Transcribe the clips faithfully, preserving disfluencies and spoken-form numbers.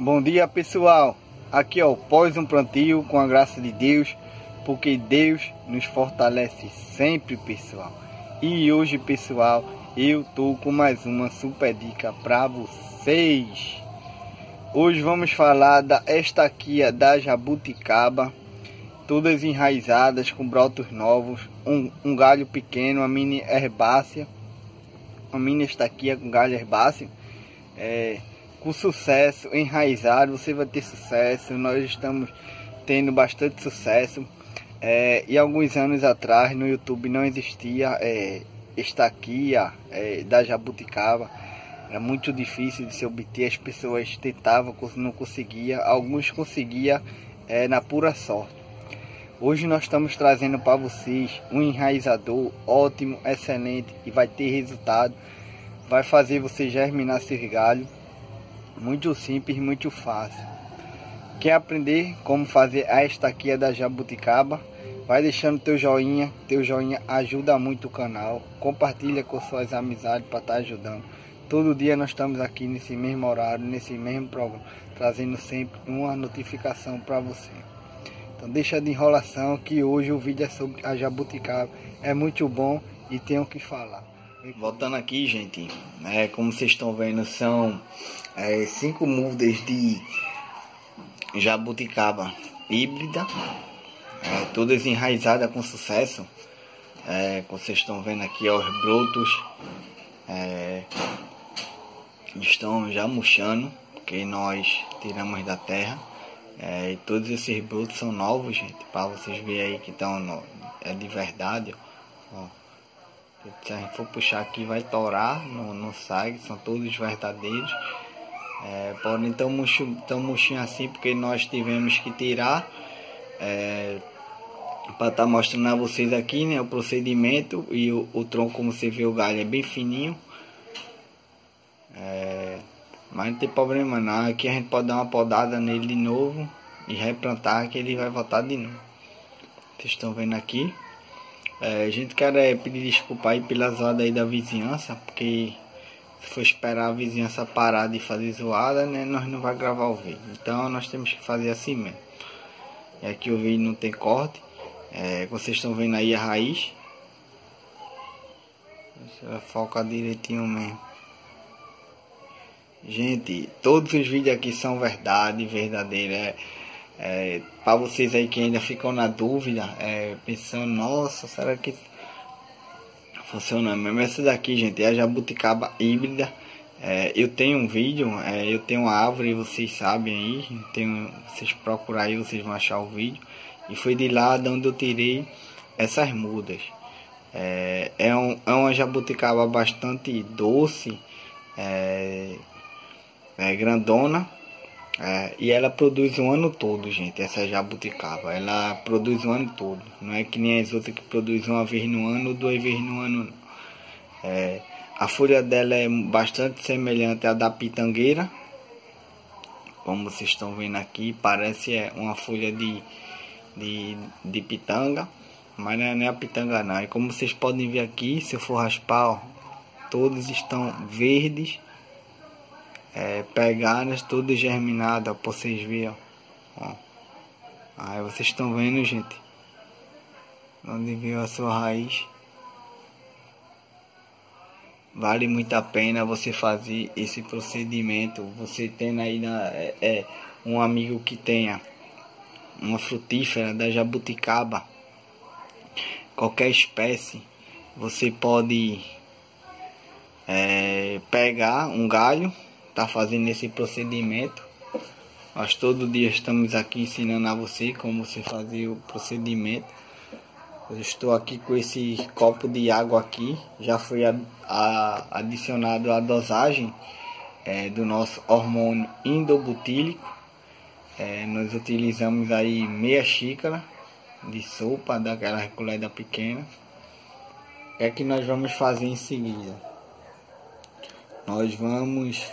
Bom dia, pessoal, aqui é o pós um plantio com a graça de Deus, porque Deus nos fortalece sempre, pessoal. E hoje, pessoal, eu tô com mais uma super dica para vocês. Hoje vamos falar da estaquia da jabuticaba, todas enraizadas com brotos novos, um, um galho pequeno, uma mini herbácea, uma mini estaquia com galho herbáceo. É, com sucesso, enraizado, você vai ter sucesso. Nós estamos tendo bastante sucesso. É, e alguns anos atrás no YouTube não existia é, estaquia é, da jabuticaba. Era muito difícil de se obter, as pessoas tentavam, não conseguia. Alguns conseguiam é, na pura sorte. Hoje nós estamos trazendo para vocês um enraizador ótimo, excelente, e vai ter resultado. Vai fazer você germinar seus galhos. Muito simples, muito fácil. Quer aprender como fazer a estaquia da jabuticaba? Vai deixando teu joinha, teu joinha ajuda muito o canal. Compartilha com suas amizades para estar ajudando. Todo dia nós estamos aqui nesse mesmo horário, nesse mesmo programa, trazendo sempre uma notificação para você. Então deixa de enrolação, que hoje o vídeo é sobre a jabuticaba. É muito bom e tenho que falar. Voltando aqui, gente, é, como vocês estão vendo, são é, cinco mudas de jabuticaba híbrida, é, todas enraizadas com sucesso. É, como vocês estão vendo aqui, ó, os brotos é, estão já murchando, porque nós tiramos da terra. É, e todos esses brotos são novos, gente, para vocês verem aí que estão é de verdade, ó. Se a gente for puxar aqui, vai torar, não, não sai, são todos verdadeiros. É, porém, tão murchinho, tão murchinho assim, porque nós tivemos que tirar. É, para estar tá mostrando a vocês aqui, né, o procedimento. E o, o tronco, como você vê, o galho é bem fininho. É, mas não tem problema não, aqui a gente pode dar uma podada nele de novo e replantar, que ele vai voltar de novo. Vocês estão vendo aqui. É, a gente quer é, pedir desculpa aí pela zoada aí da vizinhança, porque se for esperar a vizinhança parar de fazer zoada, né, nós não vai gravar o vídeo. Então nós temos que fazer assim mesmo. E aqui o vídeo não tem corte. É, vocês estão vendo aí a raiz. Deixa eu focar direitinho mesmo. Gente, todos os vídeos aqui são verdade, verdadeira. É, É, para vocês aí que ainda ficam na dúvida, é, pensando, nossa, será que funciona mesmo? Essa daqui, gente, é a jabuticaba híbrida. É, eu tenho um vídeo, é, eu tenho uma árvore, vocês sabem aí, tenho, vocês procurar aí, vocês vão achar o vídeo. E foi de lá de onde eu tirei essas mudas. É, é, um, é uma jabuticaba bastante doce, é, é grandona. É, e ela produz o ano todo, gente, essa jabuticaba. Ela produz o ano todo. Não é que nem as outras que produzem uma vez no ano ou duas vezes no ano, não. É, a folha dela é bastante semelhante à da pitangueira. Como vocês estão vendo aqui, parece uma folha de, de, de pitanga. Mas não é a pitanga, não. E como vocês podem ver aqui, se eu for raspar, ó, todos estão verdes. É, pegadas, todas germinadas, para vocês verem, ó. Aí vocês estão vendo, gente, onde veio a sua raiz. Vale muito a pena você fazer esse procedimento. Você tendo aí na, é, é, um amigo que tenha uma frutífera da jabuticaba, qualquer espécie, você pode é, pegar um galho, tá fazendo esse procedimento. Nós todo dia estamos aqui ensinando a você como você fazer o procedimento. Eu estou aqui com esse copo de água aqui, já foi a, a, adicionado a dosagem é, do nosso hormônio indolbutírico. É, nós utilizamos aí meia xícara de sopa, daquela colher pequena. O que é que nós vamos fazer em seguida? Nós vamos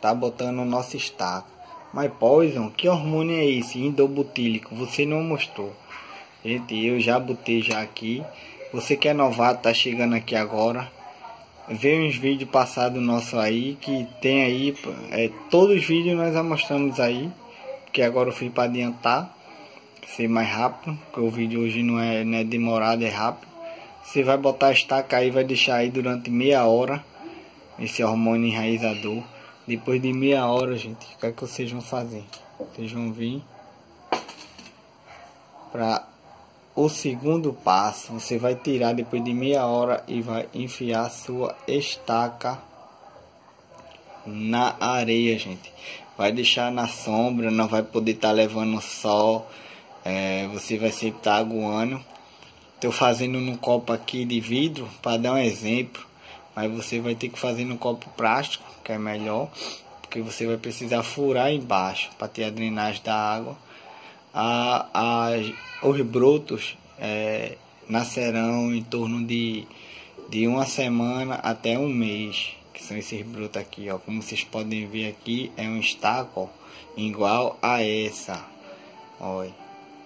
tá botando o nosso estaca. Mas Poison, que hormônio é esse? Indobutílico, você não mostrou. Gente, eu já botei já aqui. Você que é novato, tá chegando aqui agora, vê uns vídeos passados nossos aí, que tem aí, é, todos os vídeos nós amostramos aí, que agora eu fui para adiantar, ser mais rápido, porque o vídeo hoje não é, não é demorado, é rápido. Você vai botar a estaca aí, vai deixar aí durante meia hora, esse hormônio enraizador. Depois de meia hora, gente, o que é que vocês vão fazer? Vocês vão vir para o segundo passo. Você vai tirar depois de meia hora e vai enfiar sua estaca na areia, gente. Vai deixar na sombra, não vai poder estar tá levando sol, é, você vai sempre estar tá aguando. Estou fazendo num copo aqui de vidro para dar um exemplo, mas você vai ter que fazer num copo plástico, que é melhor, porque você vai precisar furar embaixo para ter a drenagem da água. A, a, os brotos é, nascerão em torno de, de uma semana até um mês, que são esses brotos aqui, ó. Como vocês podem ver aqui, é um estaco igual a essa, olha.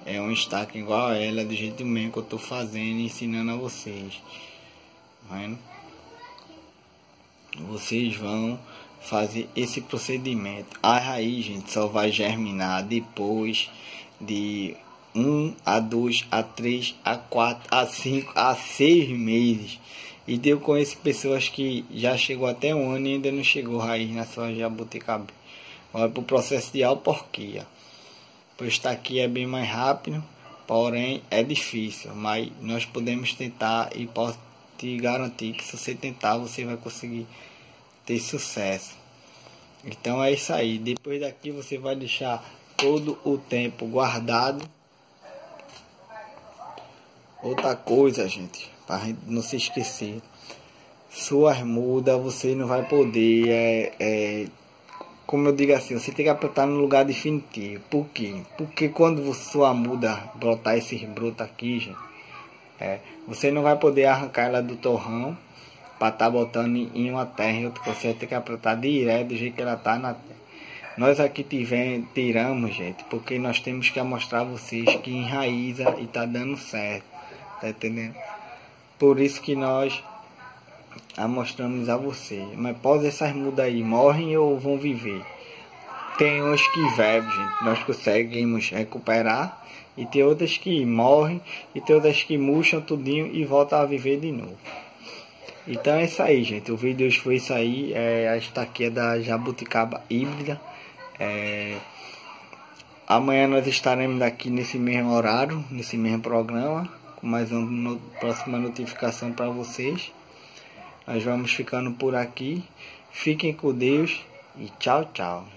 É um estaque igual a ela, do jeito mesmo que eu tô fazendo e ensinando a vocês. Tá vendo? Vocês vão fazer esse procedimento. A raiz, gente, só vai germinar depois de um, a dois, a três, a quatro, a cinco, a seis meses. E eu conheço pessoas que já chegou até um ano e ainda não chegou raiz na sua jabuticaba. Agora pro processo de alporquia. Pois está aqui é bem mais rápido, porém é difícil, mas nós podemos tentar e posso te garantir que se você tentar, você vai conseguir ter sucesso. Então é isso aí, depois daqui você vai deixar todo o tempo guardado. Outra coisa, gente, para não se esquecer, suas mudas você não vai poder... É, é, como eu digo assim, você tem que apertar no lugar definitivo. Por quê? Porque quando sua muda brotar esses brotos aqui, gente, é, você não vai poder arrancar ela do torrão para estar tá botando em uma terra, porque você tem que apertar direto do jeito que ela está na terra. Nós aqui tiver, tiramos, gente, porque nós temos que mostrar a vocês que enraiza e está dando certo. Tá entendendo? Por isso que nós... amostramos a vocês. Mas pós essas mudas aí, morrem ou vão viver? Tem uns que vivem, gente, nós conseguimos recuperar, e tem outras que morrem, e tem outras que murcham tudinho e voltam a viver de novo. Então é isso aí, gente, o vídeo hoje foi isso aí, é a estaquia da jabuticaba híbrida. é... Amanhã nós estaremos aqui nesse mesmo horário, nesse mesmo programa, com mais uma no... próxima notificação para vocês. Nós vamos ficando por aqui. Fiquem com Deus e tchau, tchau.